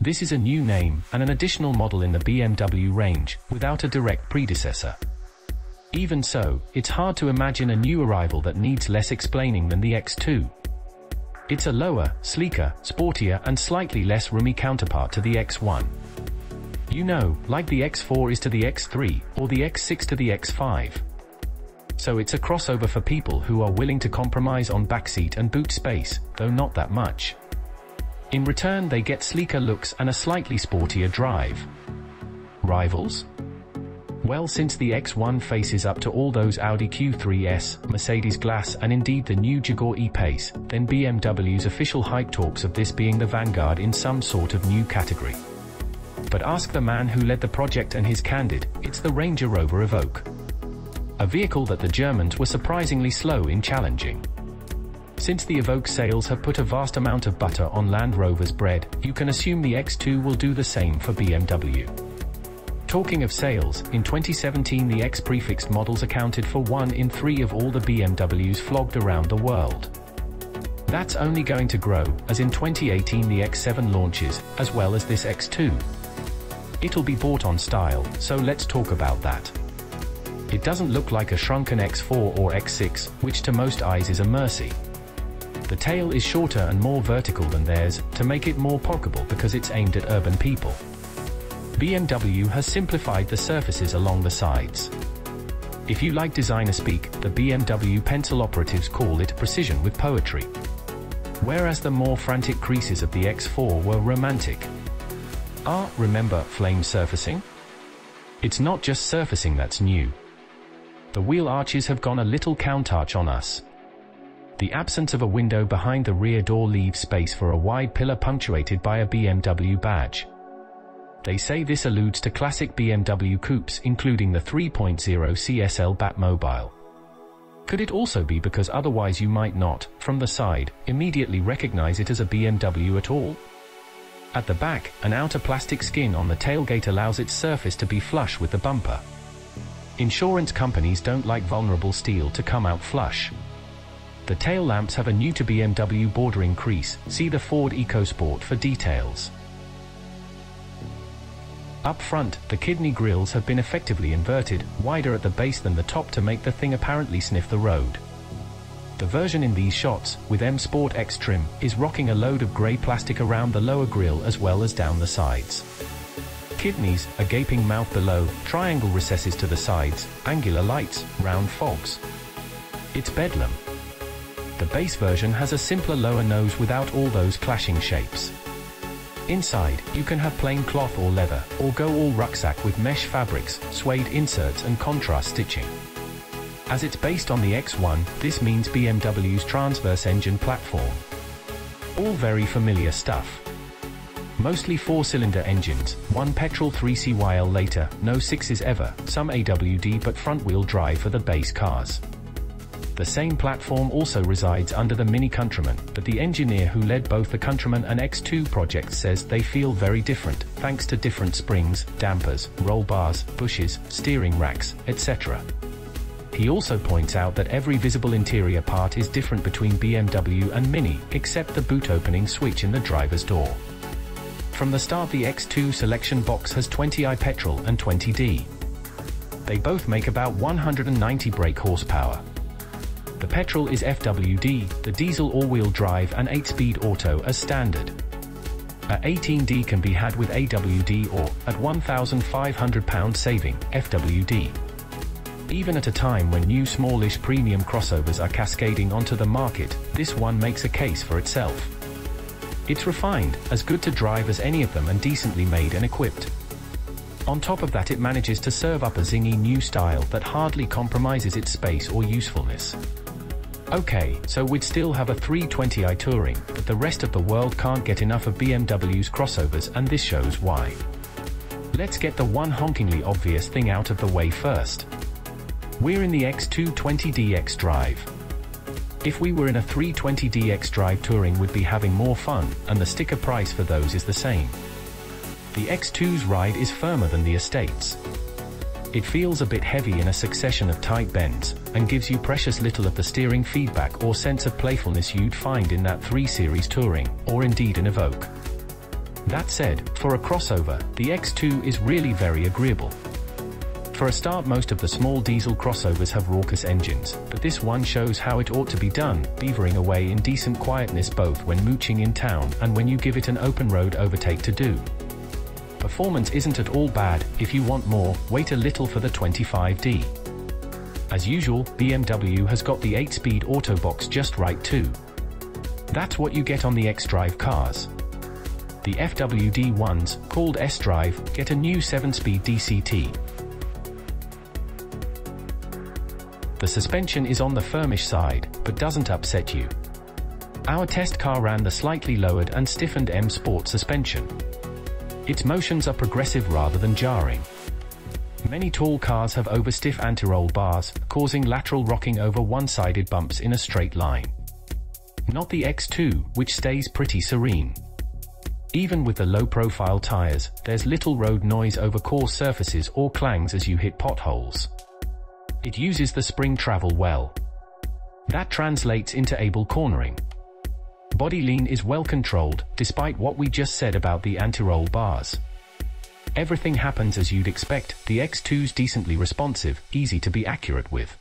This is a new name and an additional model in the BMW range, without a direct predecessor. Even so, it's hard to imagine a new arrival that needs less explaining than the X2. It's a lower, sleeker, sportier and slightly less roomy counterpart to the X1. You know, like the X4 is to the X3, or the X6 to the X5. So it's a crossover for people who are willing to compromise on backseat and boot space, though not that much. In return they get sleeker looks and a slightly sportier drive. Rivals? Well, since the X1 faces up to all those Audi Q3s, Mercedes GLC and indeed the new Jaguar E-Pace, then BMW's official hype talks of this being the vanguard in some sort of new category. But ask the man who led the project and his candid, it's the Range Rover Evoque. A vehicle that the Germans were surprisingly slow in challenging. Since the Evoque sales have put a vast amount of butter on Land Rover's bread, you can assume the X2 will do the same for BMW. Talking of sales, in 2017 the X-prefixed models accounted for 1 in 3 of all the BMWs flogged around the world. That's only going to grow, as in 2018 the X7 launches, as well as this X2. It'll be bought on style, so let's talk about that. It doesn't look like a shrunken X4 or X6, which to most eyes is a mercy. The tail is shorter and more vertical than theirs, to make it more pockable because it's aimed at urban people. BMW has simplified the surfaces along the sides. If you like designer speak, the BMW pencil operatives call it precision with poetry. Whereas the more frantic creases of the X4 were romantic. Remember flame surfacing? It's not just surfacing that's new. The wheel arches have gone a little Countach on us. The absence of a window behind the rear door leaves space for a wide pillar punctuated by a BMW badge. They say this alludes to classic BMW coupes including the 3.0 CSL Batmobile. Could it also be because otherwise you might not, from the side, immediately recognize it as a BMW at all? At the back, an outer plastic skin on the tailgate allows its surface to be flush with the bumper. Insurance companies don't like vulnerable steel to come out flush. The tail lamps have a new to BMW bordering crease, see the Ford EcoSport for details. Up front, the kidney grills have been effectively inverted, wider at the base than the top to make the thing apparently sniff the road. The version in these shots, with M Sport X trim, is rocking a load of grey plastic around the lower grille as well as down the sides. Kidneys, a gaping mouth below, triangle recesses to the sides, angular lights, round fogs. It's bedlam. The base version has a simpler lower nose without all those clashing shapes. Inside, you can have plain cloth or leather, or go all rucksack with mesh fabrics, suede inserts and contrast stitching. As it's based on the X1, this means BMW's transverse engine platform. All very familiar stuff. Mostly 4-cylinder engines, one petrol 3CYL later, no 6s ever, some AWD but front-wheel drive for the base cars. The same platform also resides under the MINI Countryman, but the engineer who led both the Countryman and X2 projects says they feel very different, thanks to different springs, dampers, roll bars, bushes, steering racks, etc. He also points out that every visible interior part is different between BMW and MINI, except the boot opening switch in the driver's door. From the start the X2 selection box has 20i petrol and 20d. They both make about 190 brake horsepower. The petrol is FWD, the diesel all-wheel drive and 8-speed auto as standard. A 18D can be had with AWD or, at £1,500 saving, FWD. Even at a time when new smallish premium crossovers are cascading onto the market, this one makes a case for itself. It's refined, as good to drive as any of them and decently made and equipped. On top of that it manages to serve up a zingy new style that hardly compromises its space or usefulness. Okay, so we'd still have a 320i Touring, but the rest of the world can't get enough of BMW's crossovers and this shows why. Let's get the one honkingly obvious thing out of the way first. We're in the X2 320d xDrive. If we were in a 320d xDrive Touring we'd be having more fun, and the sticker price for those is the same. The X2's ride is firmer than the estate's. It feels a bit heavy in a succession of tight bends, and gives you precious little of the steering feedback or sense of playfulness you'd find in that 3 Series Touring, or indeed an Evoque. That said, for a crossover, the X2 is really very agreeable. For a start, most of the small diesel crossovers have raucous engines, but this one shows how it ought to be done, beavering away in decent quietness both when mooching in town and when you give it an open road overtake to do. Performance isn't at all bad. If you want more, wait a little for the 25D. As usual, BMW has got the 8-speed autobox just right too. That's what you get on the xDrive cars. The FWD ones, called sDrive, get a new 7-speed DCT. The suspension is on the firmish side, but doesn't upset you. Our test car ran the slightly lowered and stiffened M Sport suspension. Its motions are progressive rather than jarring. Many tall cars have overstiff anti-roll bars, causing lateral rocking over one-sided bumps in a straight line. Not the X2, which stays pretty serene. Even with the low-profile tires, there's little road noise over coarse surfaces or clangs as you hit potholes. It uses the spring travel well. That translates into able cornering. Body lean is well controlled, despite what we just said about the anti-roll bars. Everything happens as you'd expect. The X2's decently responsive, easy to be accurate with.